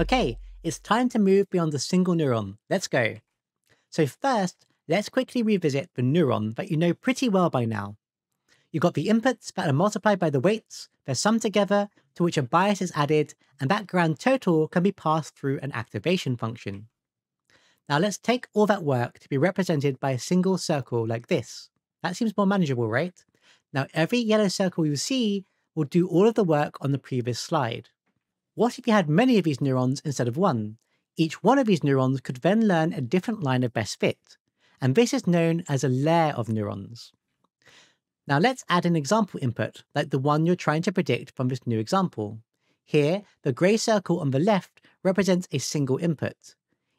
Okay, it's time to move beyond the single neuron. Let's go. So first, let's quickly revisit the neuron that you know pretty well by now. You've got the inputs that are multiplied by the weights, they're summed together, to which a bias is added, and that grand total can be passed through an activation function. Now let's take all that work to be represented by a single circle like this. That seems more manageable, right? Now every yellow circle you see will do all of the work on the previous slide. What if you had many of these neurons instead of one? Each one of these neurons could then learn a different line of best fit, and this is known as a layer of neurons. Now let's add an example input, like the one you're trying to predict from this new example. Here, the grey circle on the left represents a single input.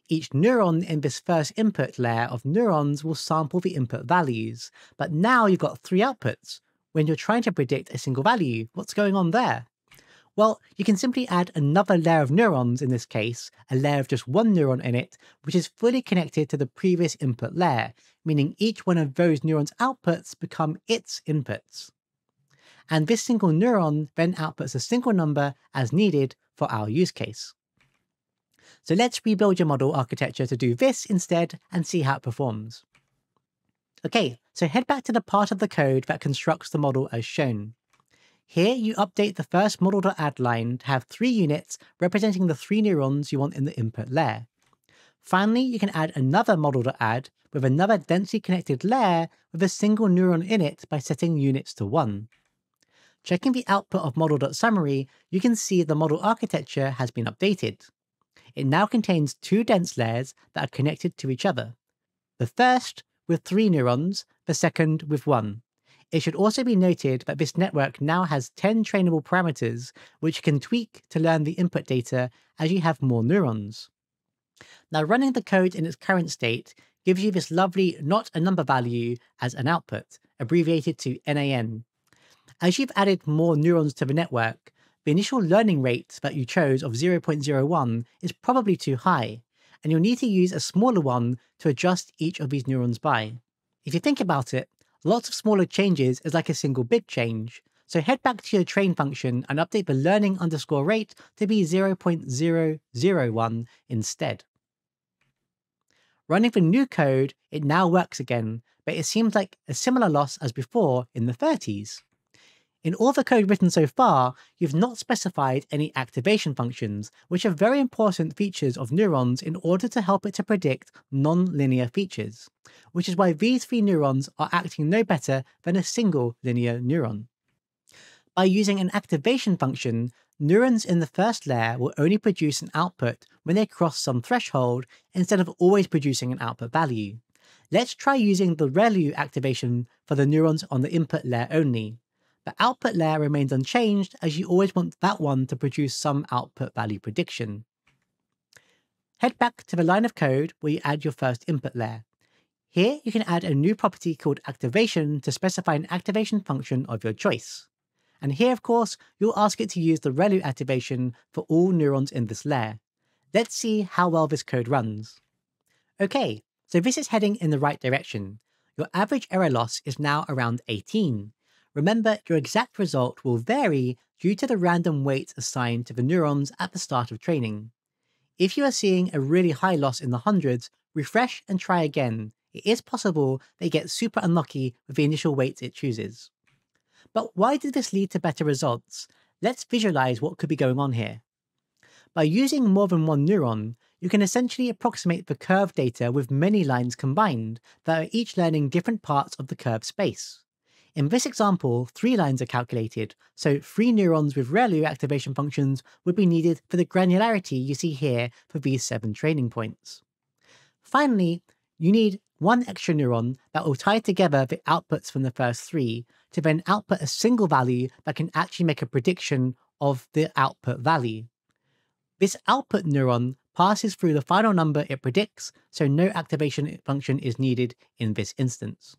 Each neuron in this first input layer of neurons will sample the input values, but now you've got three outputs. When you're trying to predict a single value, what's going on there? Well, you can simply add another layer of neurons in this case, a layer of just one neuron in it, which is fully connected to the previous input layer, meaning each one of those neurons' outputs become its inputs. And this single neuron then outputs a single number as needed for our use case. So let's rebuild your model architecture to do this instead and see how it performs. Okay, so head back to the part of the code that constructs the model as shown. Here you update the first model.add line to have 3 units representing the 3 neurons you want in the input layer. Finally, you can add another model.add with another densely connected layer with a single neuron in it by setting units to 1. Checking the output of model.summary, you can see the model architecture has been updated. It now contains 2 dense layers that are connected to each other. The first with 3 neurons, the second with 1. It should also be noted that this network now has 10 trainable parameters, which you can tweak to learn the input data as you have more neurons. Now running the code in its current state gives you this lovely not a number value as an output, abbreviated to NAN. As you've added more neurons to the network, the initial learning rate that you chose of 0.01 is probably too high, and you'll need to use a smaller one to adjust each of these neurons by. If you think about it, lots of smaller changes is like a single big change, so head back to your train function and update the learning_rate to be 0.001 instead. Running the new code, it now works again, but it seems like a similar loss as before in the 30s. In all the code written so far, you've not specified any activation functions, which are very important features of neurons in order to help it to predict non-linear features, which is why these 3 neurons are acting no better than a single linear neuron. By using an activation function, neurons in the first layer will only produce an output when they cross some threshold instead of always producing an output value. Let's try using the ReLU activation for the neurons on the input layer only. The output layer remains unchanged as you always want that one to produce some output value prediction. Head back to the line of code where you add your first input layer. Here you can add a new property called activation to specify an activation function of your choice. And here of course you'll ask it to use the ReLU activation for all neurons in this layer. Let's see how well this code runs. Okay, so this is heading in the right direction. Your average error loss is now around 18. Remember, your exact result will vary due to the random weight assigned to the neurons at the start of training. If you are seeing a really high loss in the hundreds, refresh and try again. It is possible that you get super unlucky with the initial weights it chooses. But why did this lead to better results? Let's visualize what could be going on here. By using more than one neuron, you can essentially approximate the curve data with many lines combined that are each learning different parts of the curve space. In this example, 3 lines are calculated, so 3 neurons with ReLU activation functions would be needed for the granularity you see here for these 7 training points. Finally, you need 1 extra neuron that will tie together the outputs from the first 3 to then output a single value that can actually make a prediction of the output value. This output neuron passes through the final number it predicts, so no activation function is needed in this instance.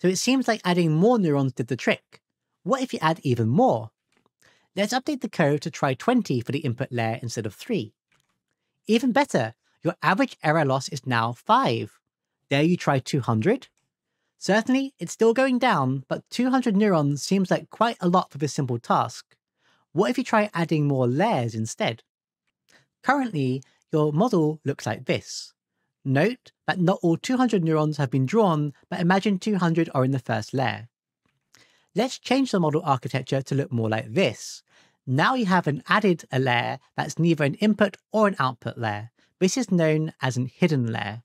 So it seems like adding more neurons did the trick. What if you add even more? Let's update the code to try 20 for the input layer instead of 3. Even better, your average error loss is now 5. There you try 200. Certainly, it's still going down, but 200 neurons seems like quite a lot for this simple task. What if you try adding more layers instead? Currently, your model looks like this. Note that not all 200 neurons have been drawn, but imagine 200 are in the first layer. Let's change the model architecture to look more like this. Now you have added a layer that's neither an input or an output layer. This is known as a hidden layer.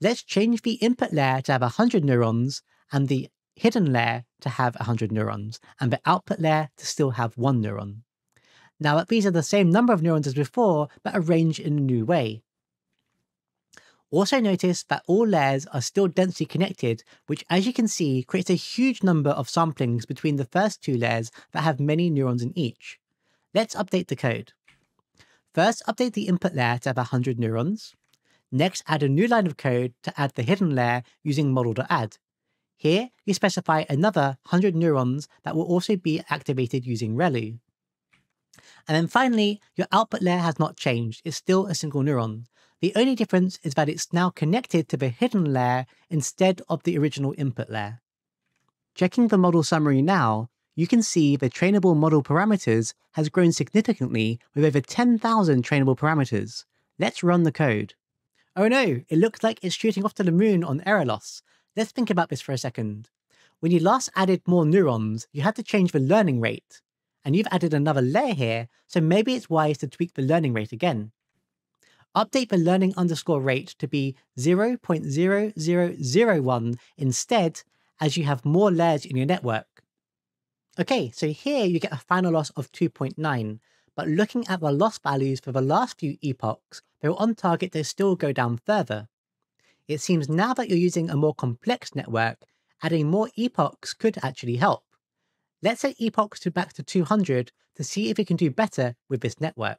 Let's change the input layer to have 100 neurons and the hidden layer to have 100 neurons and the output layer to still have 1 neuron. Now these are the same number of neurons as before, but arranged in a new way. Also notice that all layers are still densely connected, which as you can see creates a huge number of samplings between the first two layers that have many neurons in each. Let's update the code. First, update the input layer to have 100 neurons. Next, add a new line of code to add the hidden layer using model.add. Here, you specify another 100 neurons that will also be activated using ReLU. And then finally, your output layer has not changed, it's still a single neuron. The only difference is that it's now connected to the hidden layer instead of the original input layer. Checking the model summary now, you can see the trainable model parameters has grown significantly with over 10,000 trainable parameters. Let's run the code. Oh no, it looks like it's shooting off to the moon on error loss. Let's think about this for a second. When you last added more neurons, you had to change the learning rate. And you've added another layer here, so maybe it's wise to tweak the learning rate again. Update the learning_rate to be 0.0001 instead, as you have more layers in your network. Okay, so here you get a final loss of 2.9, but looking at the loss values for the last few epochs, they were on target to still go down further. It seems now that you're using a more complex network, adding more epochs could actually help. Let's set epochs to back to 200 to see if we can do better with this network.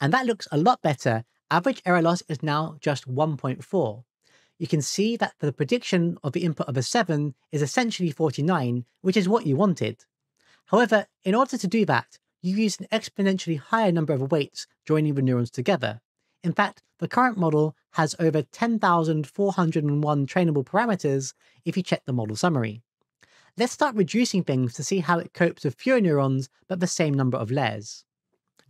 And that looks a lot better. Average error loss is now just 1.4. You can see that the prediction of the input of a 7 is essentially 49, which is what you wanted. However, in order to do that, you use an exponentially higher number of weights joining the neurons together. In fact, the current model has over 10,401 trainable parameters if you check the model summary. Let's start reducing things to see how it copes with fewer neurons but the same number of layers.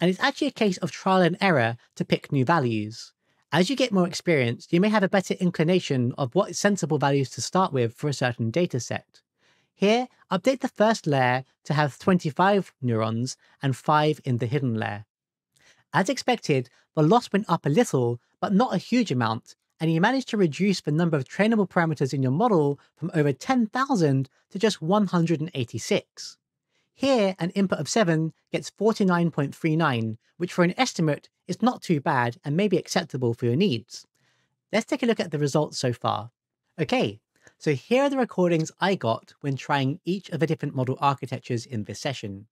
And it's actually a case of trial and error to pick new values. As you get more experience, you may have a better inclination of what sensible values to start with for a certain data set. Here, update the first layer to have 25 neurons and 5 in the hidden layer. As expected, the loss went up a little, but not a huge amount, and you managed to reduce the number of trainable parameters in your model from over 10,000 to just 186. Here, an input of 7 gets 49.39, which for an estimate is not too bad and may be acceptable for your needs. Let's take a look at the results so far. Okay, so here are the recordings I got when trying each of the different model architectures in this session.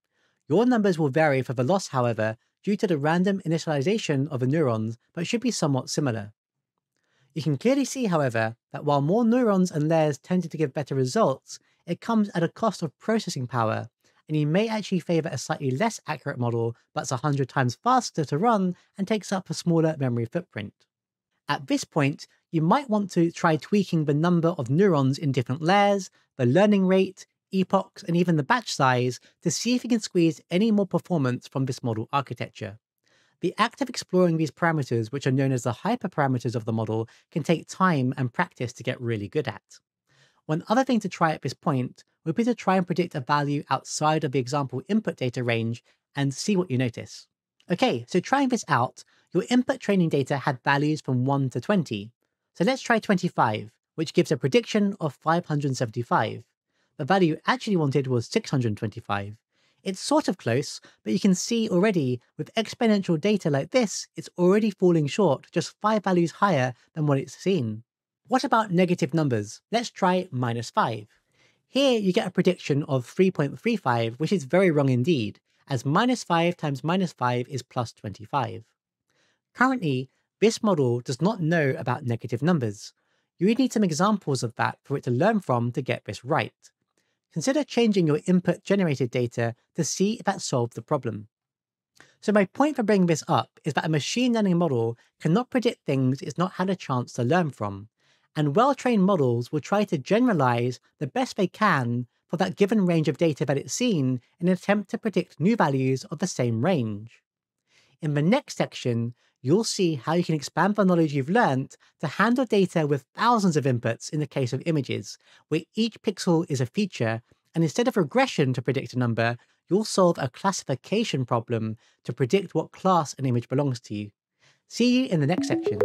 Your numbers will vary for the loss, however, due to the random initialization of the neurons, but should be somewhat similar. You can clearly see, however, that while more neurons and layers tended to give better results, it comes at a cost of processing power, and you may actually favor a slightly less accurate model that's 100 times faster to run and takes up a smaller memory footprint. At this point, you might want to try tweaking the number of neurons in different layers, the learning rate, epochs, and even the batch size to see if you can squeeze any more performance from this model architecture. The act of exploring these parameters, which are known as the hyperparameters of the model, can take time and practice to get really good at. One other thing to try at this point would be to try and predict a value outside of the example input data range and see what you notice. Okay, so trying this out, your input training data had values from 1 to 20. So let's try 25, which gives a prediction of 575. The value actually wanted was 625. It's sort of close, but you can see already with exponential data like this, it's already falling short, just 5 values higher than what it's seen. What about negative numbers? Let's try -5. Here you get a prediction of 3.35, which is very wrong indeed, as -5 times -5 is +25. Currently, this model does not know about negative numbers. You would need some examples of that for it to learn from to get this right. Consider changing your input generated data to see if that solved the problem. So my point for bringing this up is that a machine learning model cannot predict things it's not had a chance to learn from, and well-trained models will try to generalize the best they can, for that given range of data that it's seen in an attempt to predict new values of the same range. In the next section, you'll see how you can expand the knowledge you've learned to handle data with thousands of inputs in the case of images, where each pixel is a feature, and instead of regression to predict a number, you'll solve a classification problem to predict what class an image belongs to. See you in the next section.